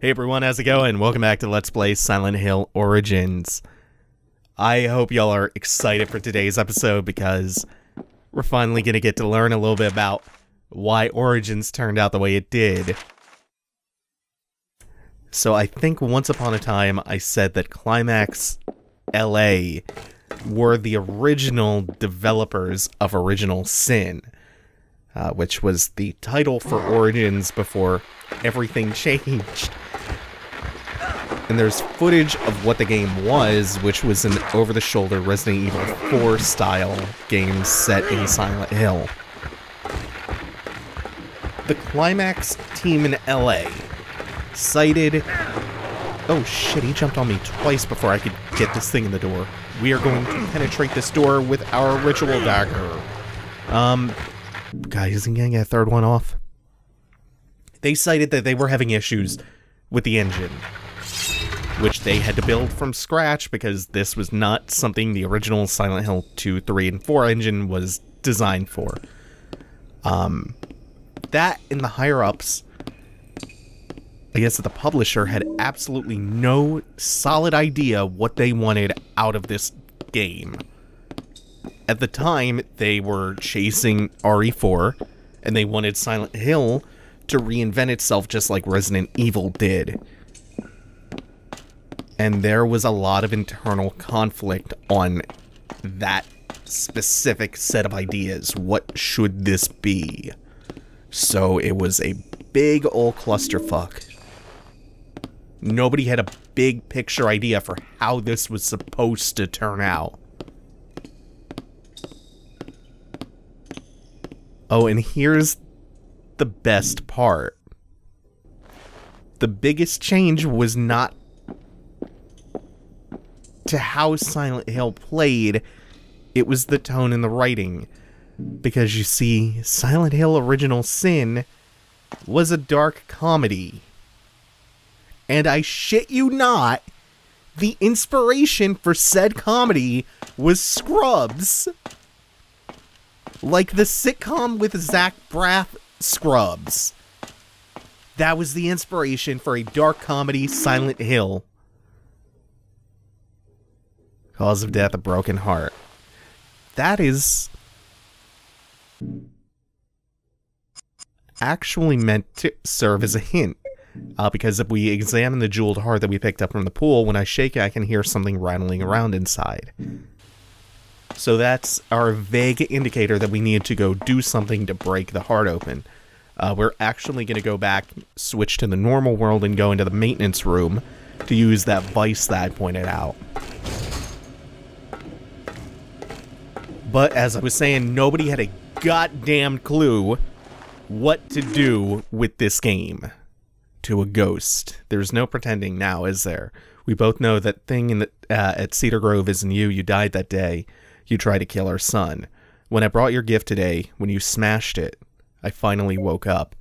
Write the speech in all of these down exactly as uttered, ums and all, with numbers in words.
Hey everyone, how's it going? Welcome back to Let's Play Silent Hill Origins. I hope y'all are excited for today's episode because we're finally going to get to learn a little bit about why Origins turned out the way it did. So I think once upon a time I said that Climax L A were the original developers of Original Sin, uh, which was the title for Origins before everything changed. And there's footage of what the game was, which was an over-the-shoulder Resident Evil four style game set in Silent Hill. The Climax team in L A cited... Oh shit, he jumped on me twice before I could get this thing in the door. We are going to penetrate this door with our ritual dagger. Um, guys, isn't getting a third one off? They cited that they were having issues with the engine, which they had to build from scratch because this was not something the original Silent Hill two, three, and four engine was designed for. Um, that and the higher-ups, I guess that the publisher had absolutely no solid idea what they wanted out of this game. At the time, they were chasing R E four, and they wanted Silent Hill to reinvent itself just like Resident Evil did. And there was a lot of internal conflict on that specific set of ideas. What should this be? So it was a big old clusterfuck. Nobody had a big picture idea for how this was supposed to turn out. Oh, and here's the best part. The biggest change was not to how Silent Hill played, it was the tone and the writing. Because you see, Silent Hill Original Sin was a dark comedy. And I shit you not, the inspiration for said comedy was Scrubs. Like the sitcom with Zach Braff, Scrubs. That was the inspiration for a dark comedy Silent Hill. Cause of death, a broken heart. That is actually meant to serve as a hint. Uh, because if we examine the jeweled heart that we picked up from the pool, when I shake it, I can hear something rattling around inside. So that's our vague indicator that we need to go do something to break the heart open. Uh, we're actually going to go back, switch to the normal world, and go into the maintenance room to use that vice that I pointed out. But as I was saying, nobody had a goddamn clue what to do with this game. To a ghost. There's no pretending now, is there? We both know that thing in the, uh, at Cedar Grove isn't you. You died that day. You tried to kill our son. When I brought your gift today, when you smashed it, I finally woke up.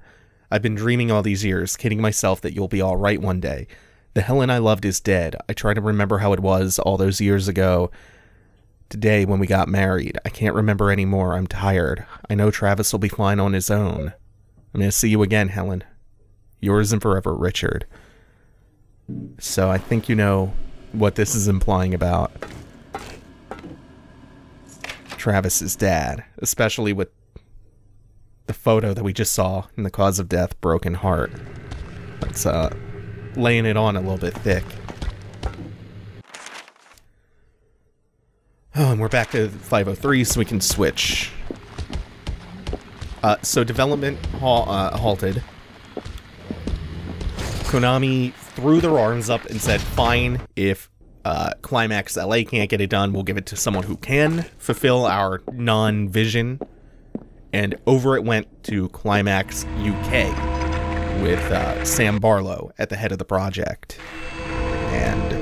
I've been dreaming all these years, kidding myself that you'll be all right one day. The Helen I loved is dead. I try to remember how it was all those years ago. Today, when we got married, I can't remember anymore. I'm tired. I know Travis will be fine on his own. I'm going to see you again, Helen. Yours and forever, Richard. So I think you know what this is implying about Travis's dad, especially with the photo that we just saw in the cause of death, broken heart. That's uh, laying it on a little bit thick. Oh, and we're back to five oh three, so we can switch. Uh, so development ha uh, halted. Konami threw their arms up and said, fine, if uh, Climax L A can't get it done, we'll give it to someone who can fulfill our non-vision. And over it went to Climax U K with uh, Sam Barlow at the head of the project. And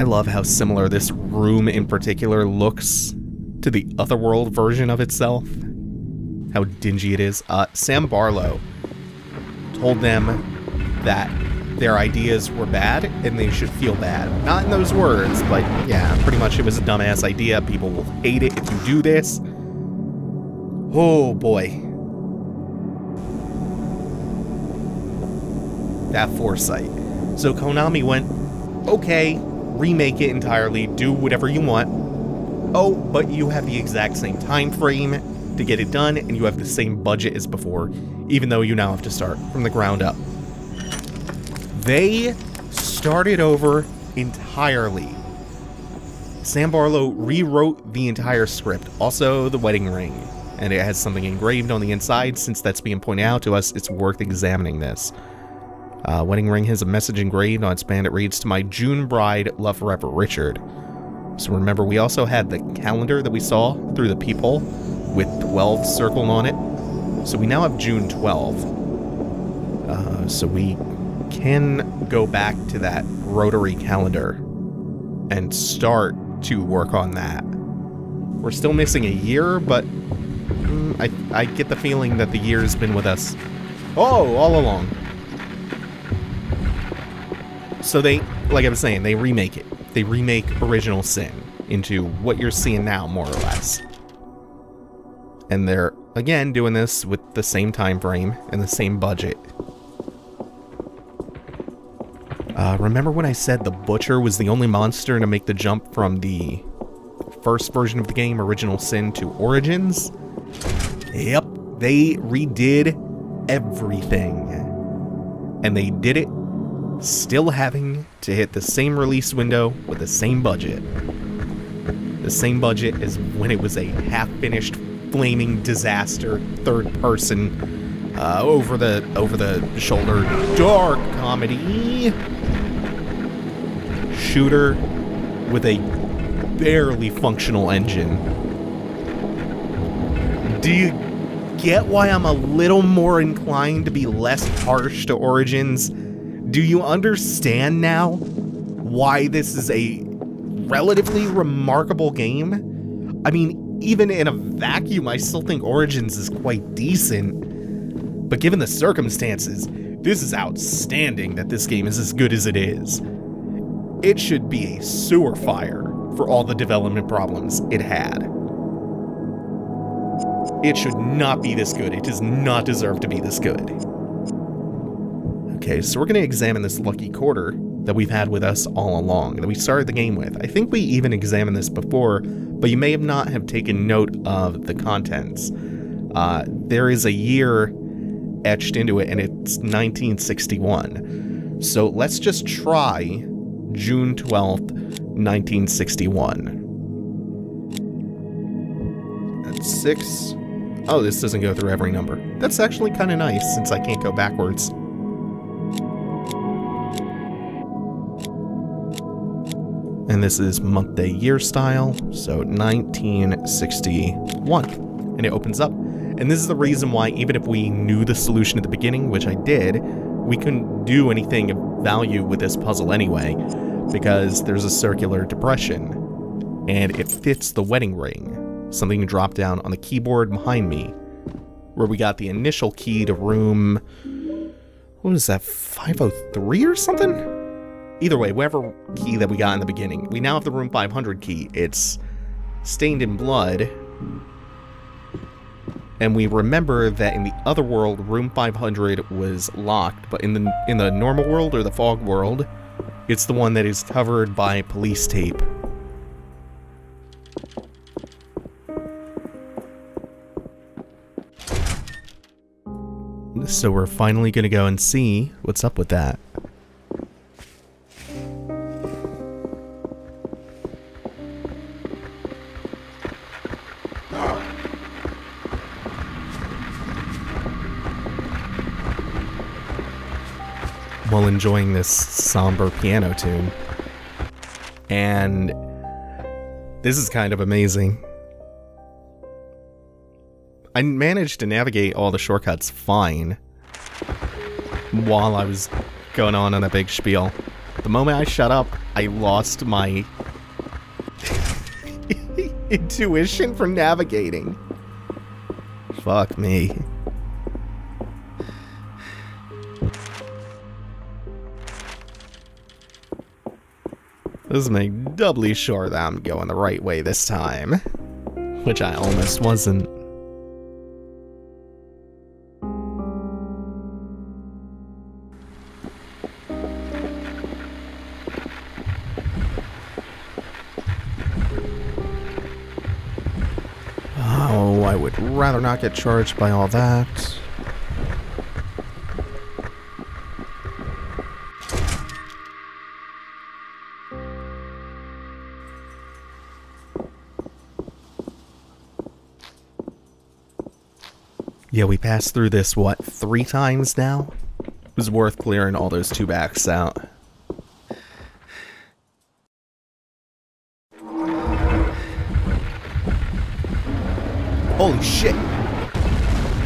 I love how similar this room in particular looks to the Otherworld version of itself. How dingy it is. Uh, Sam Barlow told them that their ideas were bad and they should feel bad. Not in those words, but yeah, pretty much it was a dumbass idea. People will hate it if you do this. Oh boy. that foresight. So Konami went, okay, remake it entirely, do whatever you want. Oh, but you have the exact same time frame to get it done, and you have the same budget as before, even though you now have to start from the ground up. They started over entirely. Sam Barlow rewrote the entire script, also the wedding ring, and it has something engraved on the inside. Since that's being pointed out to us, it's worth examining this. Uh, wedding ring has a message engraved on its band. It reads, "To my June bride, love forever, Richard." So remember, we also had the calendar that we saw through the peephole with twelve circled on it. So we now have June twelfth. Uh, so we can go back to that rotary calendar and start to work on that. We're still missing a year, but mm, I, I get the feeling that the year's been with us. Oh, all along. So they, like I was saying, they remake it. They remake Original Sin into what you're seeing now, more or less. And they're, again, doing this with the same time frame and the same budget. Uh, remember when I said the Butcher was the only monster to make the jump from the first version of the game, Original Sin, to Origins? Yep, they redid everything. And they did it still having to hit the same release window with the same budget. The same budget as when it was a half-finished, flaming disaster, third-person, uh, over the over the shoulder dark comedy shooter with a barely functional engine. Do you get why I'm a little more inclined to be less harsh to Origins? Do you understand now why this is a relatively remarkable game? I mean, even in a vacuum, I still think Origins is quite decent. But given the circumstances, this is outstanding that this game is as good as it is. It should be a sewer fire for all the development problems it had. It should not be this good. It does not deserve to be this good. Okay, so we're going to examine this lucky quarter that we've had with us all along, that we started the game with. I think we even examined this before, but you may have not have taken note of the contents. Uh, there is a year etched into it, and it's nineteen sixty-one. So let's just try June twelfth, nineteen sixty-one. That's six. Oh, this doesn't go through every number. That's actually kind of nice, since I can't go backwards. And this is month, day, year style, so nineteen sixty-one. And it opens up. And this is the reason why, even if we knew the solution at the beginning, which I did, we couldn't do anything of value with this puzzle anyway, because there's a circular depression, and it fits the wedding ring. Something dropped down on the keyboard behind me, where we got the initial key to room, what was that, five oh three or something? Either way, whatever key that we got in the beginning, we now have the room five hundred key. It's stained in blood. And we remember that in the other world, room five hundred was locked, but in the in the normal world, or the fog world, it's the one that is covered by police tape. So we're finally going to go and see what's up with that. While enjoying this somber piano tune. And this is kind of amazing. I managed to navigate all the shortcuts fine while I was going on on that big spiel. The moment I shut up, I lost my intuition from navigating. Fuck me. Let's make doubly sure that I'm going the right way this time, which I almost wasn't. rather not get charged by all that. Yeah, we passed through this, what, three times now? It was worth clearing all those two backs out. Holy shit!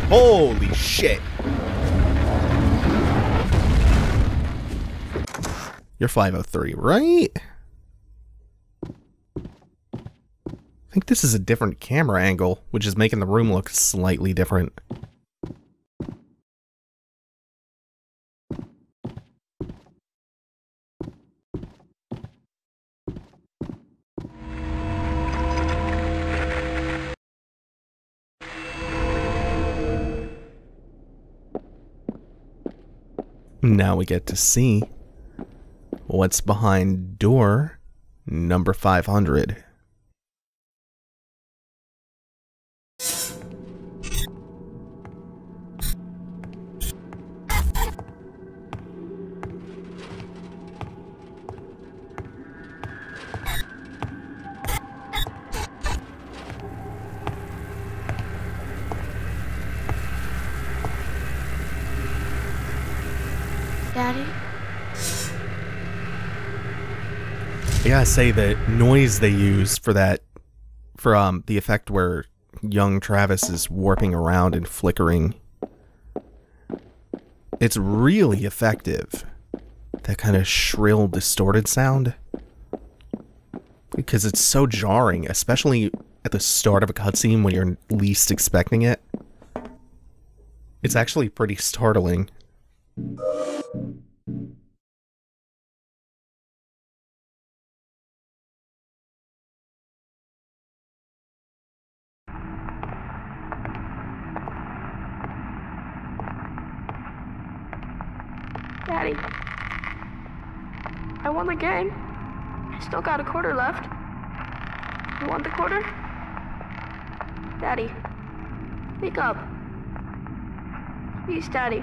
Holy shit! You're five oh three, right? I think this is a different camera angle, which is making the room look slightly different. Now we get to see what's behind door number five hundred. I gotta say, the noise they use for that, for um, the effect where young Travis is warping around and flickering, it's really effective. That kind of shrill, distorted sound. Because it's so jarring, especially at the start of a cutscene when you're least expecting it. It's actually pretty startling. Daddy, I won the game. I still got a quarter left. You want the quarter? Daddy, wake up. Please, Daddy.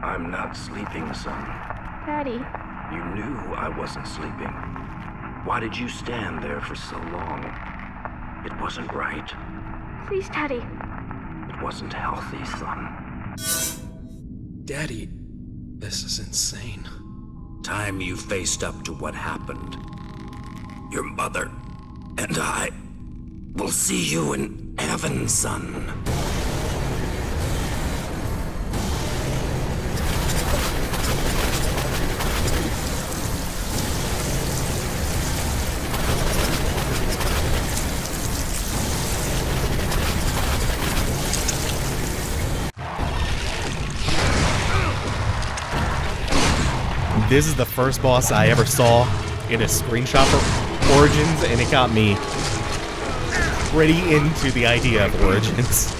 I'm not sleeping, son. Daddy. You knew I wasn't sleeping. Why did you stand there for so long? It wasn't right. Please, Daddy. It wasn't healthy, son. Daddy. This is insane. Time you faced up to what happened. Your mother and I will see you in heaven, son. This is the first boss I ever saw in a screenshot for Origins, and it got me pretty into the idea of Origins.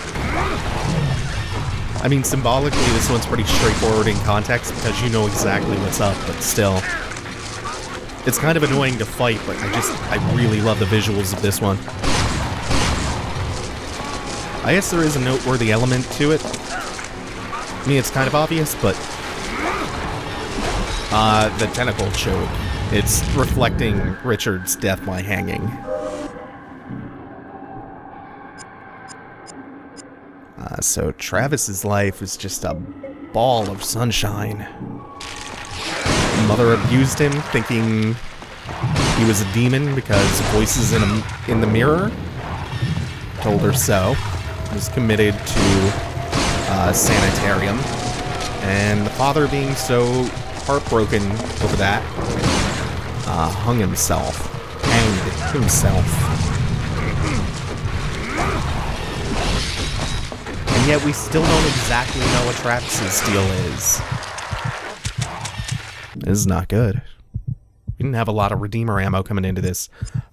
I mean, symbolically, this one's pretty straightforward in context because you know exactly what's up, but still. It's kind of annoying to fight, but I just, I really love the visuals of this one. I guess there is a noteworthy element to it. I mean, it's kind of obvious, but... Uh, the tentacle choke. It's reflecting Richard's death by hanging. Uh, so Travis's life is just a ball of sunshine. Mother abused him, thinking he was a demon because voices in a, in the mirror told her so. He was committed to a sanitarium, and the father being so heartbroken over that, uh, hung himself, hanged himself. And yet we still don't exactly know what Travis's deal is. This is not good. We didn't have a lot of Redeemer ammo coming into this.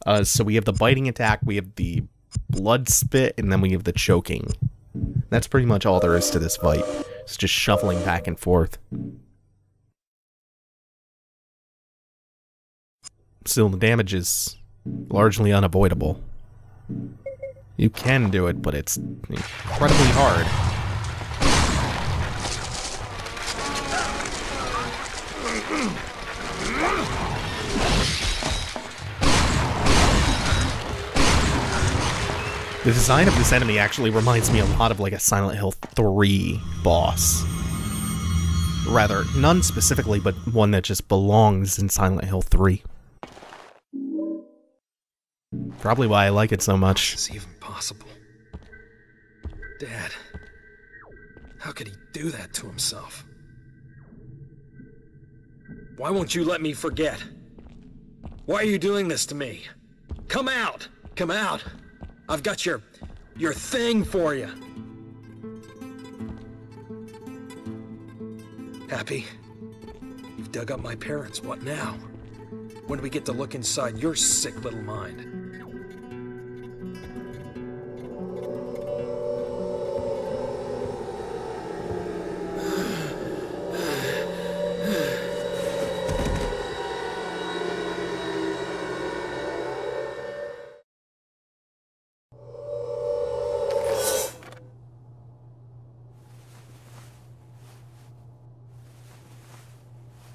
Uh, so we have the biting attack, we have the blood spit, and then we have the choking. That's pretty much all there is to this fight. It's just shuffling back and forth. Still, the damage is largely unavoidable. You can do it, but it's incredibly hard. The design of this enemy actually reminds me a lot of like a Silent Hill three boss. Rather, none specifically, but one that just belongs in Silent Hill three. Probably why I like it so much. It's even possible. Dad, how could he do that to himself? Why won't you let me forget? Why are you doing this to me? Come out! Come out! I've got your... your thing for you! Happy? You've dug up my parents, what now? When do we get to look inside your sick little mind?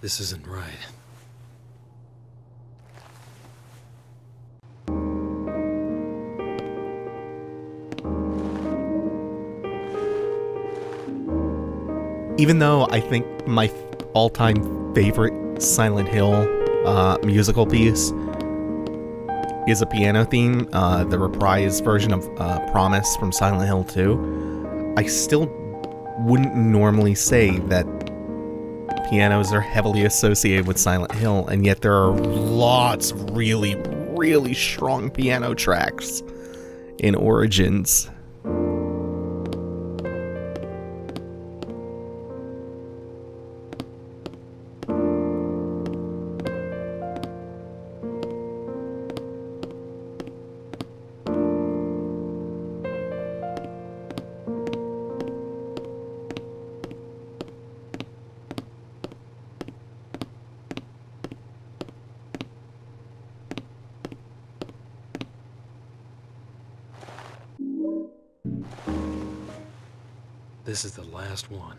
This isn't right. Even though I think my all-time favorite Silent Hill uh, musical piece is a piano theme, uh, the reprise version of uh, Promise from Silent Hill two, I still wouldn't normally say that pianos are heavily associated with Silent Hill, and yet there are lots of really, really strong piano tracks in Origins. This is the last one.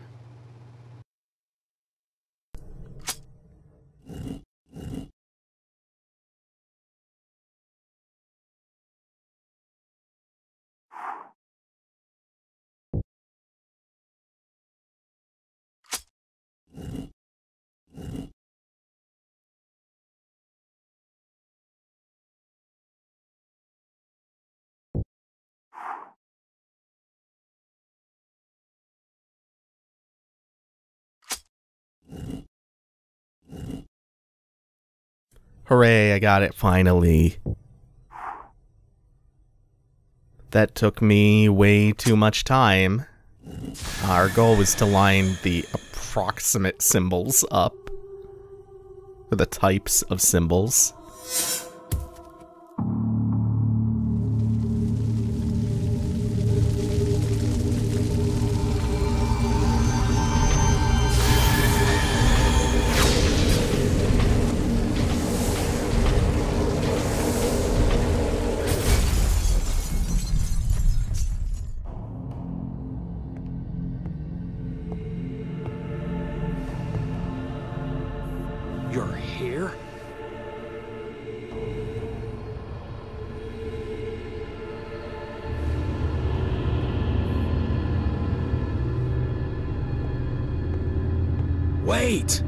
Hooray, I got it finally. That took me way too much time. Our goal was to line the approximate symbols up. Or the types of symbols. Wait!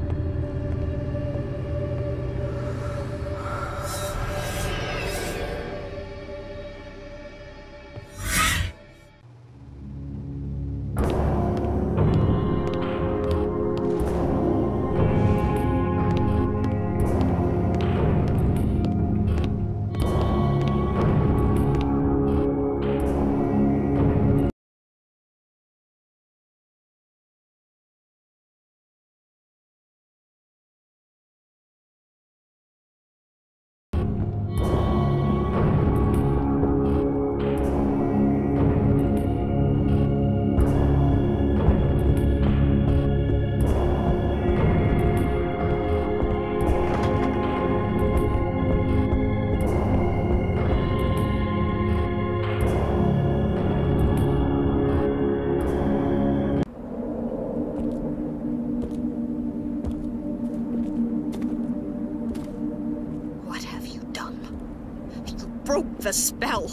broke the spell.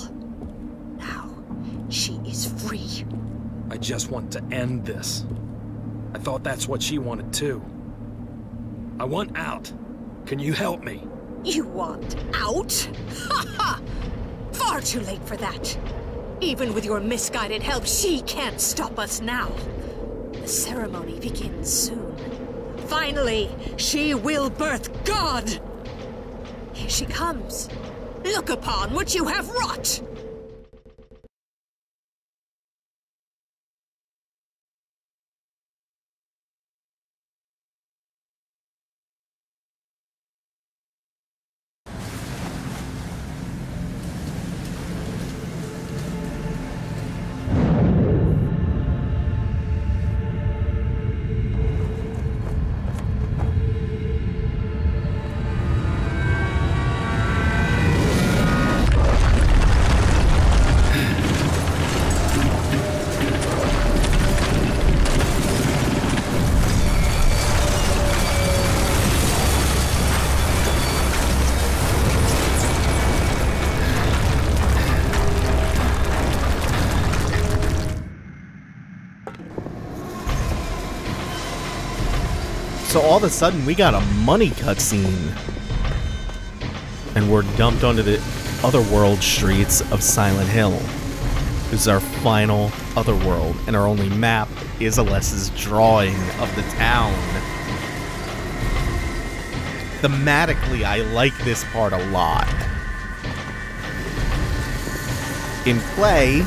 Now, she is free. I just want to end this. I thought that's what she wanted too. I want out. Can you help me? You want out? Ha ha! Far too late for that. Even with your misguided help, she can't stop us now. The ceremony begins soon. Finally, she will birth God! Here she comes. Look upon what you have wrought! So all of a sudden, we got a money cutscene. And we're dumped onto the Otherworld streets of Silent Hill. This is our final Otherworld, and our only map is Alessa's drawing of the town. Thematically, I like this part a lot. In play,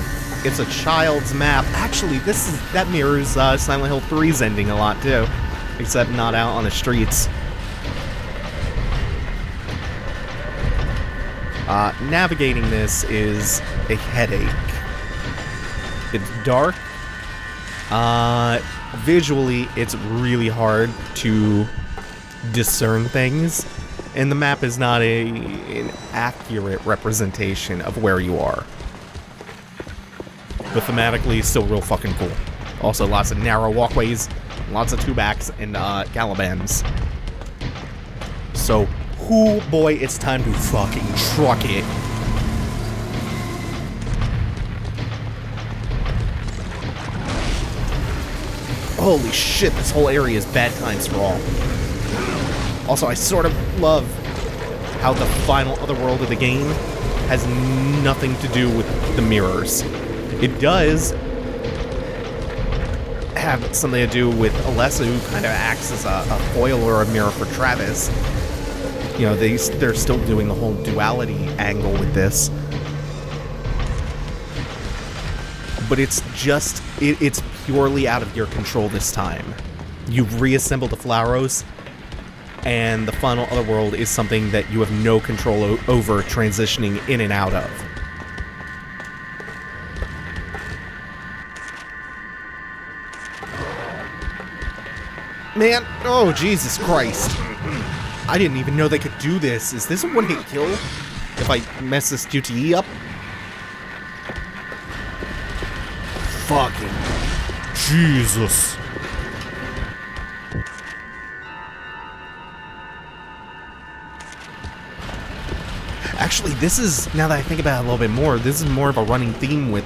it's a child's map. Actually, this is that mirrors uh, Silent Hill three's ending a lot, too. Except not out on the streets. Uh, navigating this is a headache. It's dark. Uh, visually, it's really hard to discern things, and the map is not a, an accurate representation of where you are. But thematically, still real fucking cool. Also, lots of narrow walkways. Lots of two-backs and uh, Calibans. So, hoo boy, it's time to fucking truck it. Holy shit, this whole area is bad times for all. Also, I sort of love how the final Otherworld of the game has nothing to do with the mirrors. It does have something to do with Alessa, who kind of acts as a, a foil or a mirror for Travis. You know, they, they're still doing the whole duality angle with this. But it's just, it, it's purely out of your control this time. You've reassembled the Flauros, and the final Otherworld is something that you have no control over transitioning in and out of. Man, oh, Jesus Christ. I didn't even know they could do this. Is this a one-hit kill? If I mess this Q T E up? Fucking Jesus. Actually, this is, now that I think about it a little bit more, this is more of a running theme with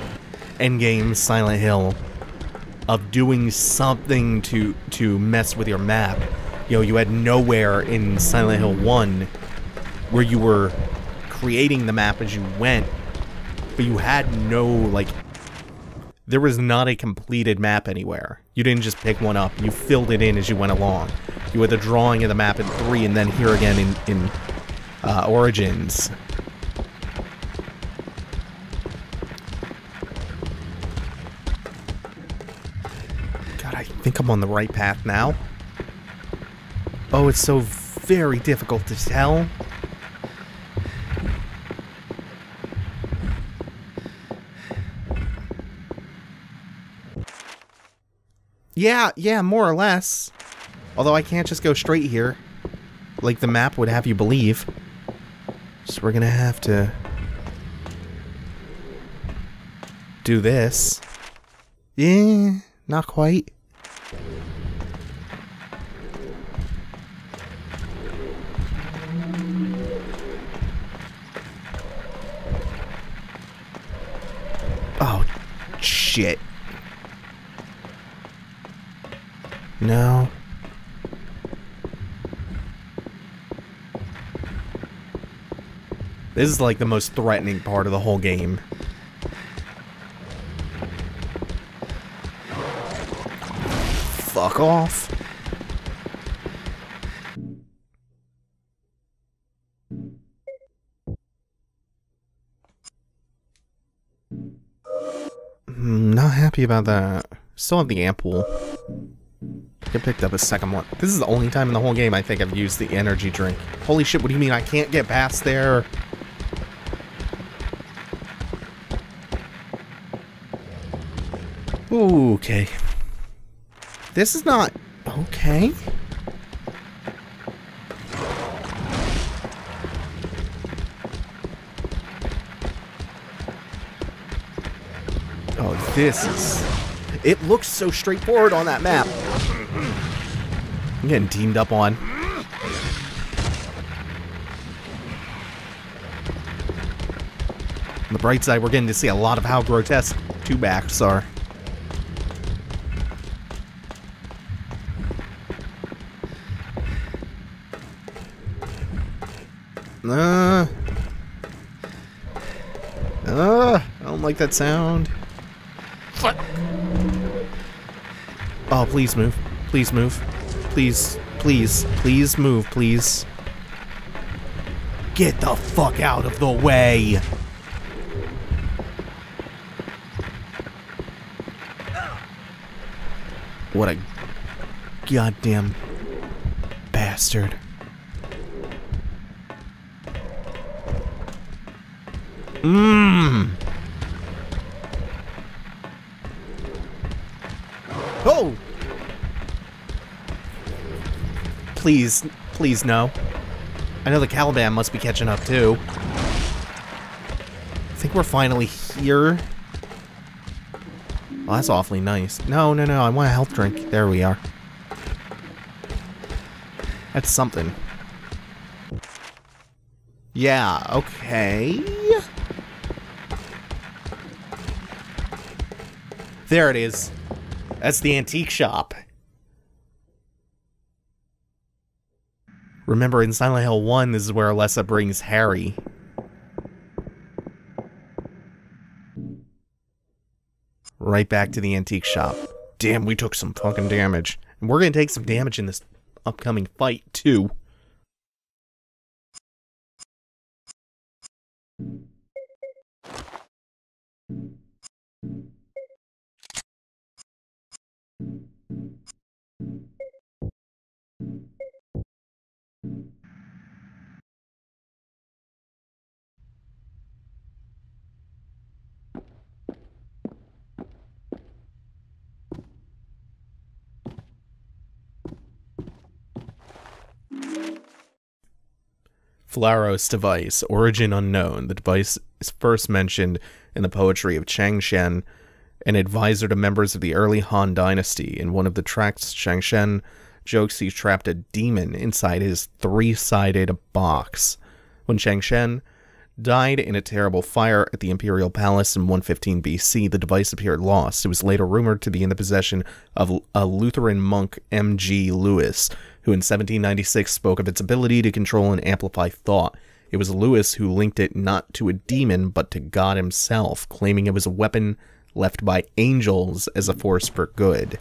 Endgame Silent Hill. Of doing something to to mess with your map. You know, you had nowhere in Silent Hill one where you were creating the map as you went, but you had no, like, there was not a completed map anywhere. You didn't just pick one up. You filled it in as you went along. You had the drawing of the map in three, and then here again in, in uh, Origins. I think I'm on the right path now. Oh, it's so very difficult to tell. Yeah, yeah, more or less. Although I can't just go straight here, like the map would have you believe. So we're gonna have to do this. Yeah, not quite. shit. No. This is like the most threatening part of the whole game. Fuck off. I'm not happy about that. Still have the ampoule. I picked up a second one. This is the only time in the whole game I think I've used the energy drink. Holy shit, what do you mean I can't get past there? Ooh, okay. This is not... okay. Oh, this is... it looks so straightforward on that map. I'm getting teamed up on. On the bright side, we're getting to see a lot of how grotesque two backs are. Uh, uh, I don't like that sound. Fuck. Oh, please move. Please move. Please, please, please move, please. Get the fuck out of the way. What a goddamn bastard. Mmm. Oh! Please, please no. I know the Caliban must be catching up too. I think we're finally here. Well, that's awfully nice. No, no, no, I want a health drink. There we are. That's something. Yeah, okay. There it is. That's the antique shop. Remember, in Silent Hill one, this is where Alessa brings Harry. Right back to the antique shop. Damn, we took some fucking damage. And we're gonna take some damage in this upcoming fight, too. Flauros device, origin unknown. The device is first mentioned in the poetry of Chang Shen, an advisor to members of the early Han dynasty. In one of the tracts, Chang Shen jokes he trapped a demon inside his three-sided box. When Chang Shen died in a terrible fire at the imperial palace in one fifteen B C, the device appeared lost. It was later rumored to be in the possession of a Lutheran monk, M G Lewis, who in seventeen ninety-six spoke of its ability to control and amplify thought. It was Lewis who linked it not to a demon, but to God himself, claiming it was a weapon left by angels as a force for good.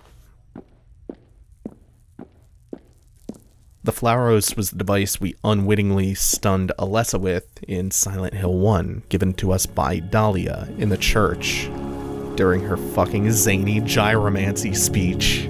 The Flauros was the device we unwittingly stunned Alessa with in Silent Hill one, given to us by Dahlia in the church during her fucking zany gyromancy speech.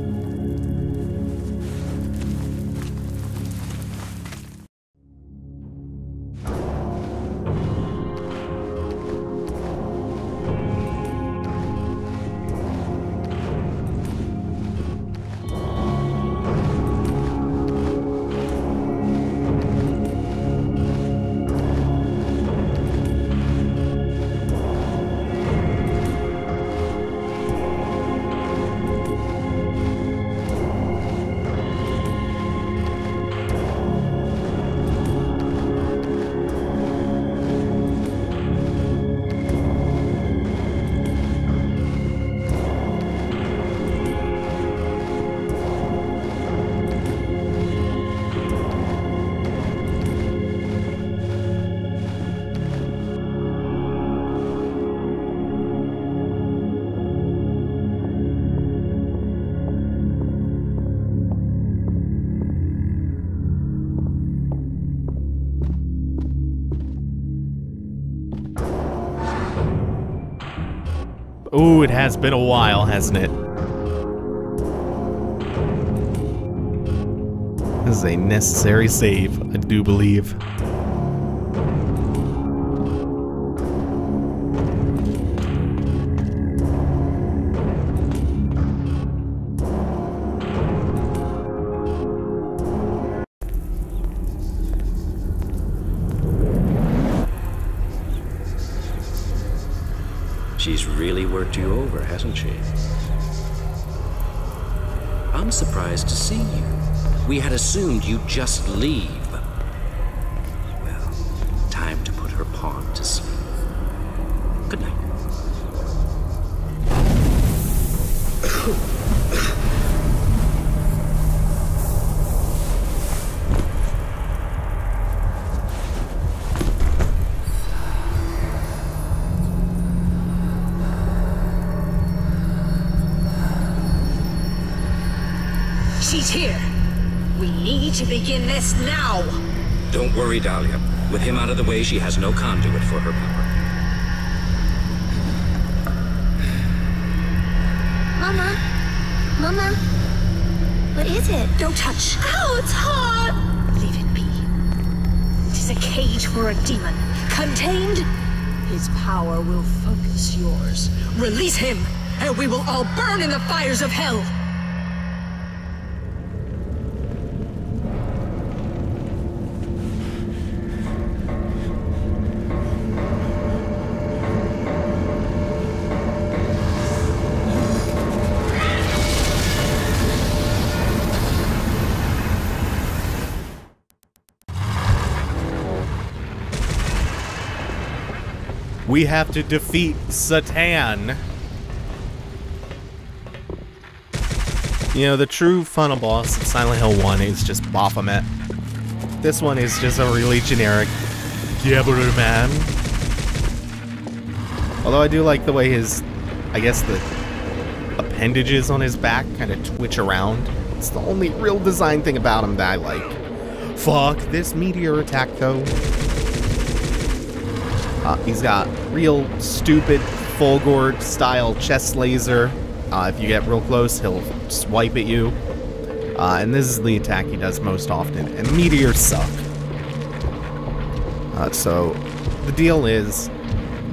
Ooh, it has been a while, hasn't it? This is a necessary save, I do believe. She's really worked you over, hasn't she? I'm surprised to see you. We had assumed you'd just leave. Well, time to put her pawn to sleep. Good night. She's here. We need to begin this now. Don't worry, Dahlia. With him out of the way, she has no conduit for her power. Mama. Mama. What is it? Don't touch. Ow, it's hot! Leave it be. It is a cage for a demon. Contained, his power will focus yours. Release him, and we will all burn in the fires of hell. We have to defeat Satan. You know, the true final boss in Silent Hill one is just Baphomet. This one is just a really generic Diablo man. Although I do like the way his, I guess the appendages on his back kind of twitch around. It's the only real design thing about him that I like. Fuck this meteor attack though. Uh, he's got real stupid Fulgore style chest laser. Uh, if you get real close, he'll swipe at you. Uh, and this is the attack he does most often. And meteors suck. Uh, so the deal is,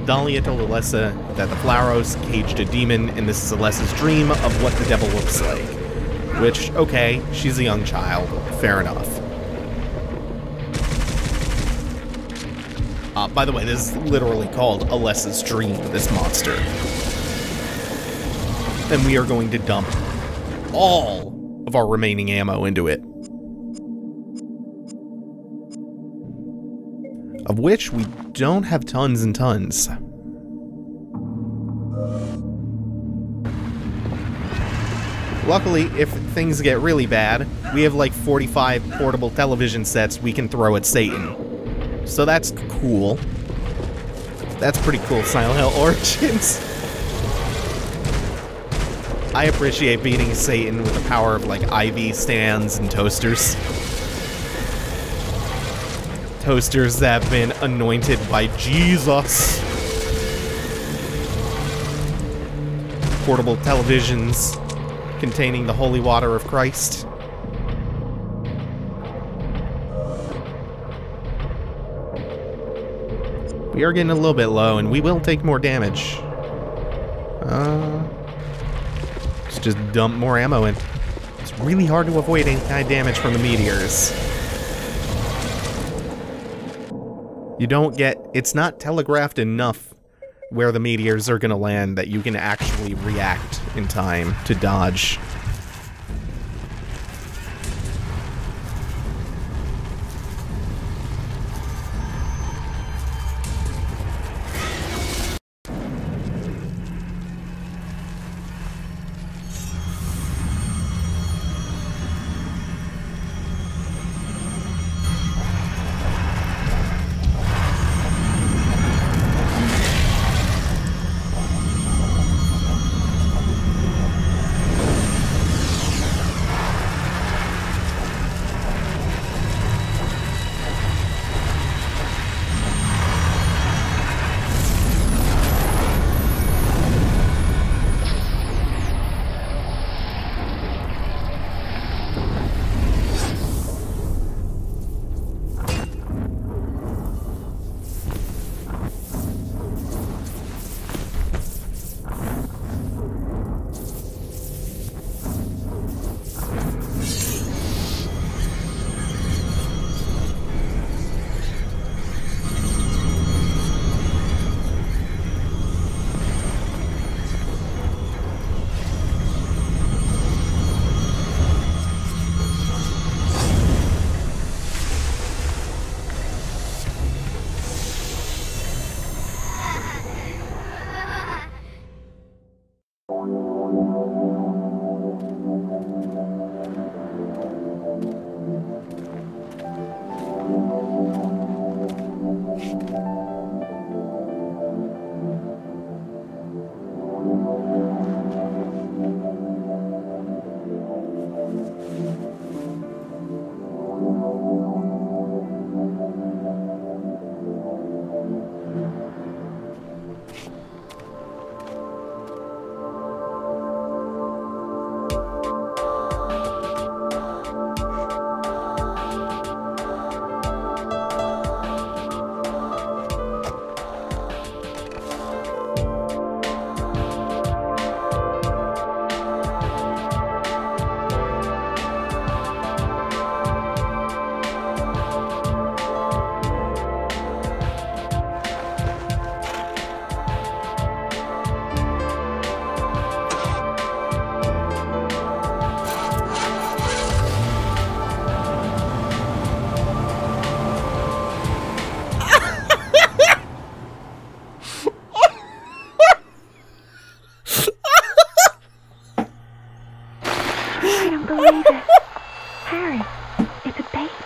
Dahlia told Alessa that the Flauros caged a demon, and this is Alessa's dream of what the devil looks like. Which, okay, she's a young child. Fair enough. Uh, by the way, this is literally called Alessa's Dream, this monster. And we are going to dump all of our remaining ammo into it. Of which we don't have tons and tons. Luckily, if things get really bad, we have like forty-five portable television sets we can throw at Satan. So that's cool. That's pretty cool, Silent Hill Origins. I appreciate beating Satan with the power of, like, I V stands and toasters. Toasters that have been anointed by Jesus. Portable televisions containing the holy water of Christ. We are getting a little bit low, and we will take more damage. Uh, let's just dump more ammo in. It's really hard to avoid any kind of damage from the meteors. You don't get... It's not telegraphed enough where the meteors are going to land that you can actually react in time to dodge.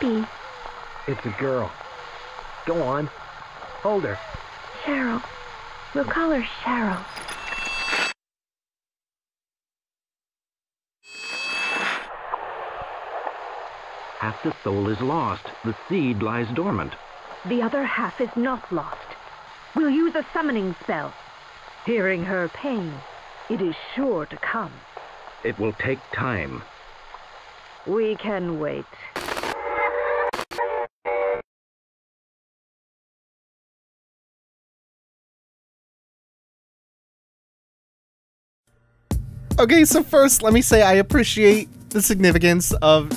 me. It's a girl. Go on. Hold her. Cheryl. We'll call her Cheryl. Half the soul is lost. The seed lies dormant. The other half is not lost. We'll use a summoning spell. Hearing her pain, it is sure to come. It will take time. We can wait. Okay, so first, let me say I appreciate the significance of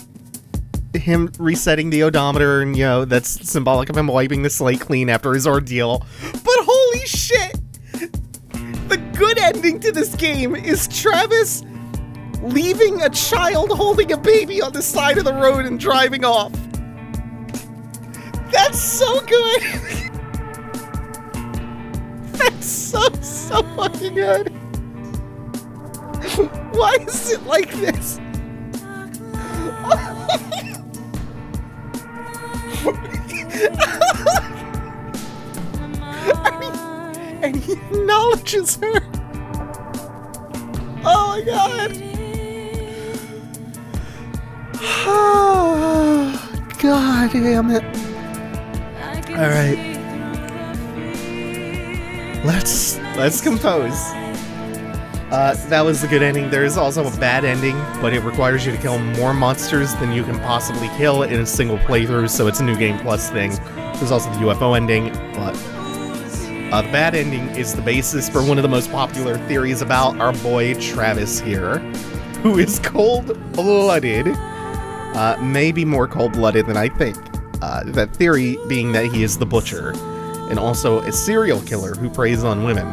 him resetting the odometer, and, you know, that's symbolic of him wiping the slate clean after his ordeal. But holy shit! The good ending to this game is Travis leaving a child holding a baby on the side of the road and driving off. That's so good! That's so, so fucking good! Why is it like this? I mean, and he acknowledges her. Oh my god. Oh god damn it. Alright. Let's let's compose. Uh, that was the good ending. There is also a bad ending, but it requires you to kill more monsters than you can possibly kill in a single playthrough, so it's a New Game Plus thing. There's also the U F O ending, but uh, the bad ending is the basis for one of the most popular theories about our boy Travis here, who is cold-blooded. Uh, maybe more cold-blooded than I think. Uh, that theory being that he is the Butcher, and also a serial killer who preys on women.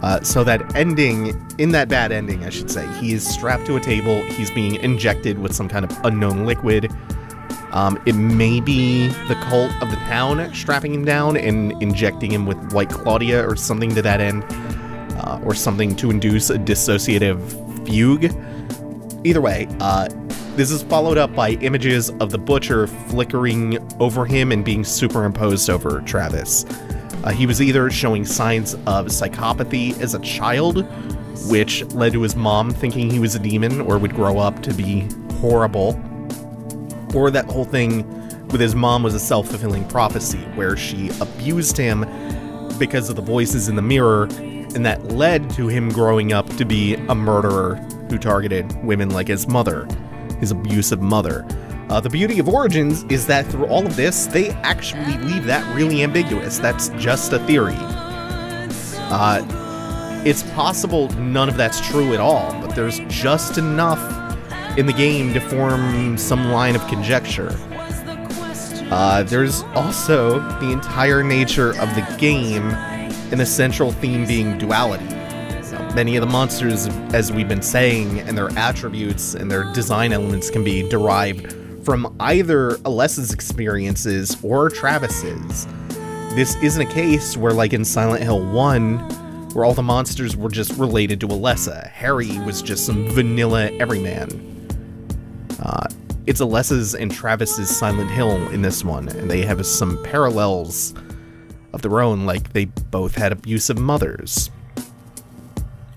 Uh, so that ending, in that bad ending, I should say, he is strapped to a table, he's being injected with some kind of unknown liquid. Um, it may be the cult of the town strapping him down and injecting him with White Claudia or something to that end, uh, or something to induce a dissociative fugue. Either way, uh, this is followed up by images of the Butcher flickering over him and being superimposed over Travis. Uh, he was either showing signs of psychopathy as a child, which led to his mom thinking he was a demon or would grow up to be horrible, or that whole thing with his mom was a self-fulfilling prophecy where she abused him because of the voices in the mirror, and that led to him growing up to be a murderer who targeted women like his mother, his abusive mother. Uh, the beauty of Origins is that through all of this, they actually leave that really ambiguous. That's just a theory. Uh, it's possible none of that's true at all, but there's just enough in the game to form some line of conjecture. Uh, there's also the entire nature of the game and the central theme being duality. Many of the monsters, as we've been saying, and their attributes and their design elements can be derived from either Alessa's experiences or Travis's. This isn't a case where, like in Silent Hill one, where all the monsters were just related to Alessa. Harry was just some vanilla everyman. Uh, it's Alessa's and Travis's Silent Hill in this one, and they have some parallels of their own, like they both had abusive mothers.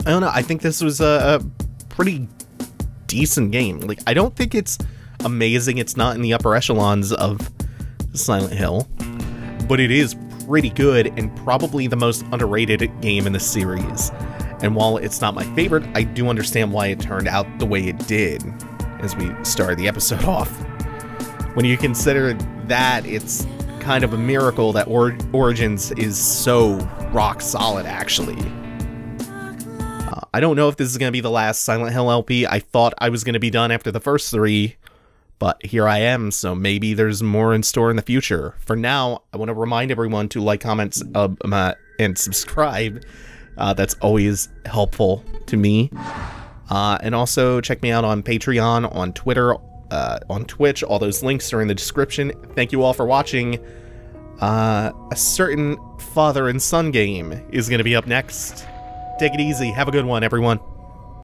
I don't know, I think this was a, a pretty decent game. Like, I don't think it's amazing, it's not in the upper echelons of Silent Hill, but it is pretty good and probably the most underrated game in the series. And while it's not my favorite, I do understand why it turned out the way it did as we started the episode off. When you consider that, it's kind of a miracle that or- Origins is so rock solid, actually. I don't know if this is going to be the last Silent Hill L P. I thought I was going to be done after the first three, but here I am, so maybe there's more in store in the future. For now, I want to remind everyone to like, comment, uh, uh, and subscribe. Uh, that's always helpful to me. Uh, and also check me out on Patreon, on Twitter, uh, on Twitch. All those links are in the description. Thank you all for watching. Uh, a certain father and son game is going to be up next. Take it easy. Have a good one, everyone.